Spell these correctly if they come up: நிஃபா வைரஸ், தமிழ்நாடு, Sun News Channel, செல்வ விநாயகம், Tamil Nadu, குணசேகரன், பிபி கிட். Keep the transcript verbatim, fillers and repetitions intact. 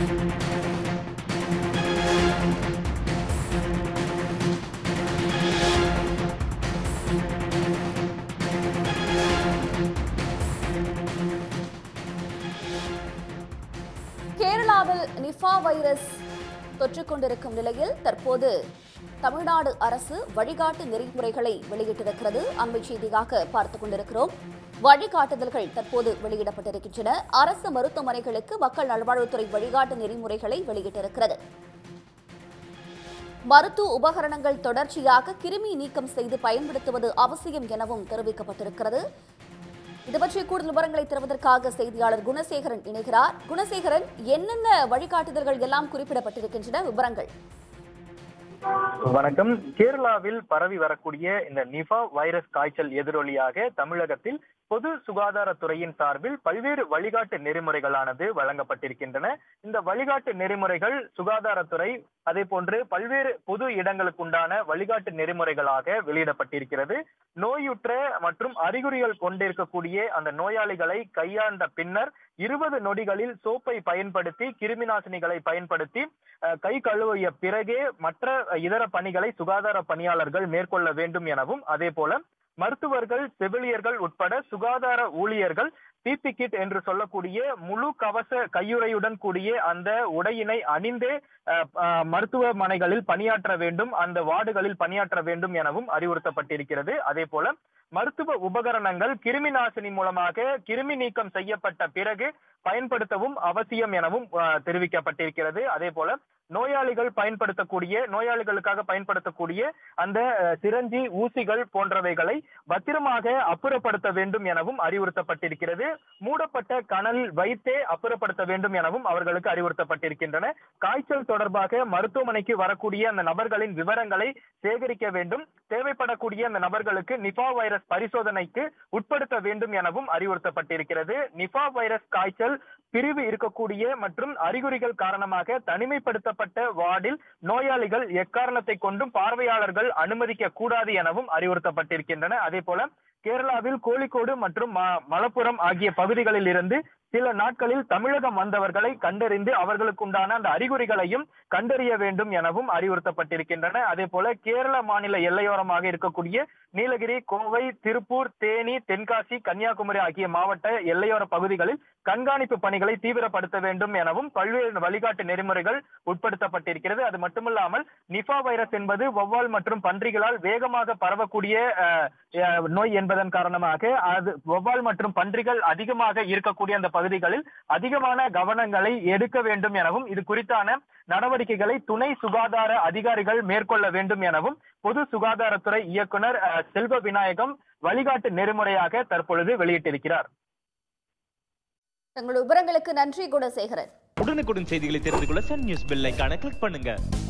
கேரளாவில் நிஃபா வைரஸ் தொற்றிக் கொண்டிருக்கும் நிலையில் தற்போது தமிழ்நாடு அரசு வழிகாட்டு நெறிமுறைகளை வெளியிட்டிருக்கிறது. அண்மை செய்தியாக பார்த்துக் கொண்டிருக்கிறோம். வழிகாட்டுதல்கள் தற்போது வெளியிடப்பட்டிருக்கின்றன. அரசு மருத்துவமனைகளுக்கு மக்கள் நல்வாழ்வுத்துறை வழிகாட்டு நெறிமுறைகளை வெளியிட்டிருக்கிறது. மருத்துவ உபகரணங்கள் தொடர்ச்சியாக கிருமி நீக்கம் செய்து பயன்படுத்துவது அவசியம் எனவும் தெரிவிக்கப்பட்டிருக்கிறது. இது பற்றிய கூடுதல் விவரங்களை தருவதற்காக செய்தியாளர் குணசேகரன் இணைகிறார். குணசேகரன், என்னென்ன வழிகாட்டுதல்கள் எல்லாம் குறிப்பிடப்பட்டிருக்கின்றன விவரங்கள்? வணக்கம். கேரளாவில் பரவி வரக்கூடிய இந்த நிஃபா வைரஸ் காய்ச்சல் எதிரொலியாக தமிழகத்தில் பொது சுகாதாரத்துறையின் சார்பில் பல்வேறு வழிகாட்டு நெறிமுறைகளானது வழங்கப்பட்டிருக்கின்றன. இந்த வழிகாட்டு நெறிமுறைகள் சுகாதாரத்துறை அதே போன்று பல்வேறு பொது இடங்களுக்குண்டான வழிகாட்டு நெறிமுறைகளாக வெளியிடப்பட்டிருக்கிறது. நோயுற்ற மற்றும் அறிகுறிகள் கொண்டிருக்கக்கூடிய அந்த நோயாளிகளை கையாண்ட பின்னர் இருபது நொடிகளில் சோப்பை பயன்படுத்தி கிருமிநாசினிகளை பயன்படுத்தி கை கழுவிய பிறகே மற்ற இதர பணிகளை சுகாதார பணியாளர்கள் மேற்கொள்ள வேண்டும் எனவும், அதே போல மருத்துவர்கள், செவிலியர்கள் உட்பட சுகாதார ஊழியர்கள் பிபி கிட் என்று சொல்லக்கூடிய முழு கவச கையுறையுடன் கூடிய அந்த உடையினை அணிந்தே மருத்துவமனைகளில் பணியாற்ற வேண்டும், அந்த வார்டுகளில் பணியாற்ற வேண்டும் எனவும் அறிவுறுத்தப்பட்டிருக்கிறது. அதே போல மருத்துவ உபகரணங்கள் கிருமி நாசினி மூலமாக கிருமி நீக்கம் செய்யப்பட்ட பிறகு பயன்படுத்தவும் அவசியம் எனவும் தெரிவிக்கப்பட்டிருக்கிறது. அதே போல நோயாளிகள் பயன்படுத்தக்கூடிய நோயாளிகளுக்காக பயன்படுத்தக்கூடிய அந்த சிரஞ்சி, ஊசிகள் போன்றவைகளை பத்திரமாக அப்புறப்படுத்த வேண்டும் எனவும் அறிவுறுத்தப்பட்டிருக்கிறது. மூடப்பட்ட கனல் வைத்தே அப்புறப்படுத்த வேண்டும் எனவும் அவர்களுக்கு அறிவுறுத்தப்பட்டிருக்கின்றன. காய்ச்சல் தொடர்பாக மருத்துவமனைக்கு வரக்கூடிய அந்த நபர்களின் விவரங்களை சேகரிக்க வேண்டும். தேவைப்படக்கூடிய அந்த நபர்களுக்கு நிஃபா வைரஸ் பரிசோதனைக்கு உட்படுத்த வேண்டும் எனவும் அறிவுறுத்தப்பட்டிருக்கிறது. நிஃபா வைரஸ் காய்ச்சல் பிரிவு இருக்கக்கூடிய மற்றும் அறிகுறிகள் காரணமாக தனிமைப்படுத்தப்பட்ட வார்டில் நோயாளிகள் எக்காரணத்தை கொண்டும் பார்வையாளர்கள் அனுமதிக்க கூடாது எனவும் அறிவுறுத்தப்பட்டிருக்கின்றன. அதே போல கேரளாவில் கோழிக்கோடு மற்றும் மலப்புரம் ஆகிய பகுதிகளில் இருந்து சில நாட்களில் தமிழகம் வந்தவர்களை கண்டறிந்து அவர்களுக்குண்டான அந்த அறிகுறிகளையும் கண்டறிய வேண்டும் எனவும் அறிவுறுத்தப்பட்டிருக்கின்றன. அதே போல கேரள மாநில எல்லையோரமாக இருக்கக்கூடிய நீலகிரி, கோவை, திருப்பூர், தேனி, தென்காசி, கன்னியாகுமரி ஆகிய மாவட்ட எல்லையோர பகுதிகளில் கண்காணிப்பு பணிகளை தீவிரப்படுத்த வேண்டும் எனவும் பல்வேறு வழிகாட்டு நெறிமுறைகள் உட்படுத்தப்பட்டிருக்கிறது. அது மட்டுமல்லாமல் நிஃபா வைரஸ் என்பது வௌவால் மற்றும் பன்றிகளால் வேகமாக பரவக்கூடிய நோய் என்பதன் காரணமாக அது வௌவால் மற்றும் பன்றிகள் அதிகமாக இருக்கக்கூடிய அந்த பகுதிகளில் அதிகமான கவனங்களை எடுக்க வேண்டும் எனவும், இது குறித்தான நடவடிக்கைகளை துணை சுகாதார அதிகாரிகள் மேற்கொள்ள வேண்டும் எனவும் பொது சுகாதாரத்துறை இயக்குனர் செல்வ விநாயகம் வழிகாட்டு நெறிமுறையாக தற்பொழுது வெளியிட்டிருக்கிறார். தங்கள் விவரங்களுக்கு நன்றி குணசேகரன். உடனுக்குடன் செய்திகளை தெரிந்து கொள்ள சன் நியூஸ் பெல் ஐகானை கிளிக் பண்ணுங்க.